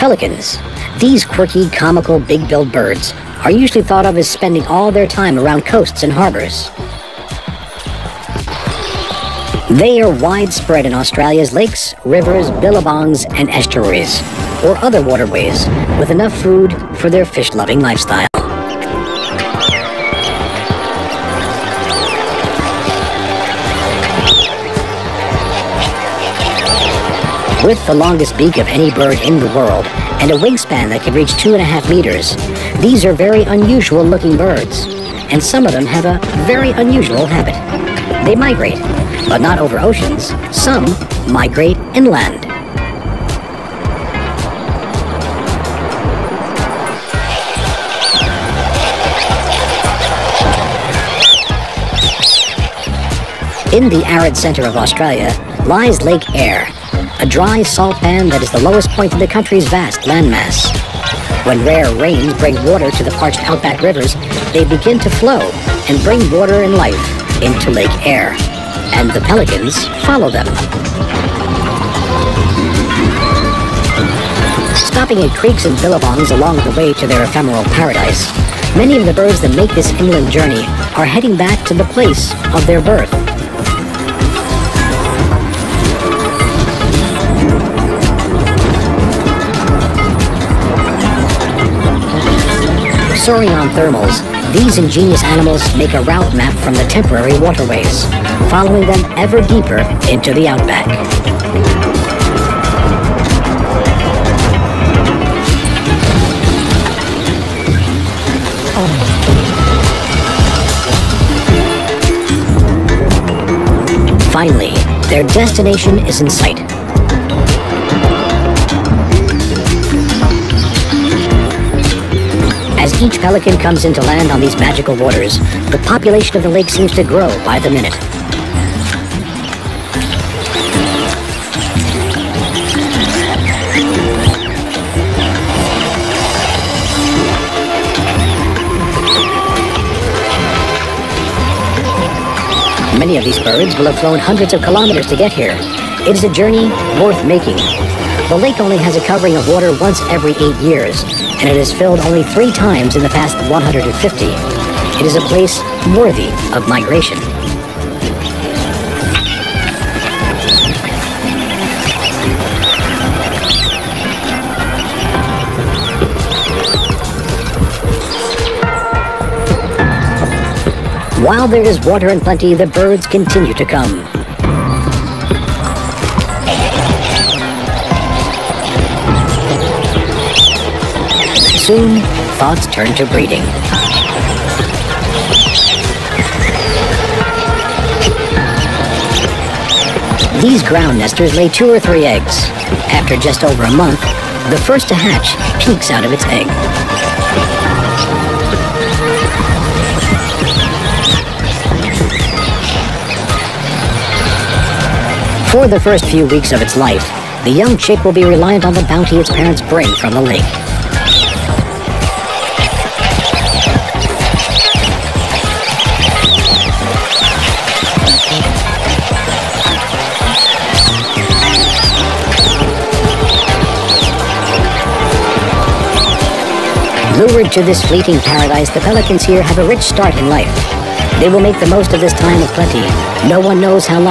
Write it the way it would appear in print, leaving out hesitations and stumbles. pelicans. These quirky, comical, big-billed birds are usually thought of as spending all their time around coasts and harbors. They are widespread in Australia's lakes, rivers, billabongs, and estuaries, or other waterways, with enough food for their fish-loving lifestyle. With the longest beak of any bird in the world, and a wingspan that can reach 2.5 meters, these are very unusual-looking birds, and some of them have a very unusual habit. They migrate, but not over oceans. Some migrate inland. In the arid center of Australia lies Lake Eyre, a dry salt pan that is the lowest point in the country's vast landmass. When rare rains bring water to the parched outback rivers, they begin to flow and bring water and life into Lake Eyre, and the pelicans follow them. Stopping at creeks and billabongs along the way to their ephemeral paradise, many of the birds that make this inland journey are heading back to the place of their birth. Soaring on thermals, these ingenious animals make a route map from the temporary waterways, following them ever deeper into the outback. Finally, their destination is in sight. As each pelican comes into land on these magical waters, the population of the lake seems to grow by the minute. Many of these birds will have flown hundreds of kilometers to get here. It is a journey worth making. The lake only has a covering of water once every 8 years, and it is filled only 3 times in the past 150. It is a place worthy of migration. While there is water in plenty, the birds continue to come. Soon, thoughts turn to breeding. These ground nesters lay 2 or 3 eggs. After just over a month, the first to hatch peeks out of its egg. For the first few weeks of its life, the young chick will be reliant on the bounty its parents bring from the lake. Lured to this fleeting paradise, the pelicans here have a rich start in life. They will make the most of this time of plenty. No one knows how long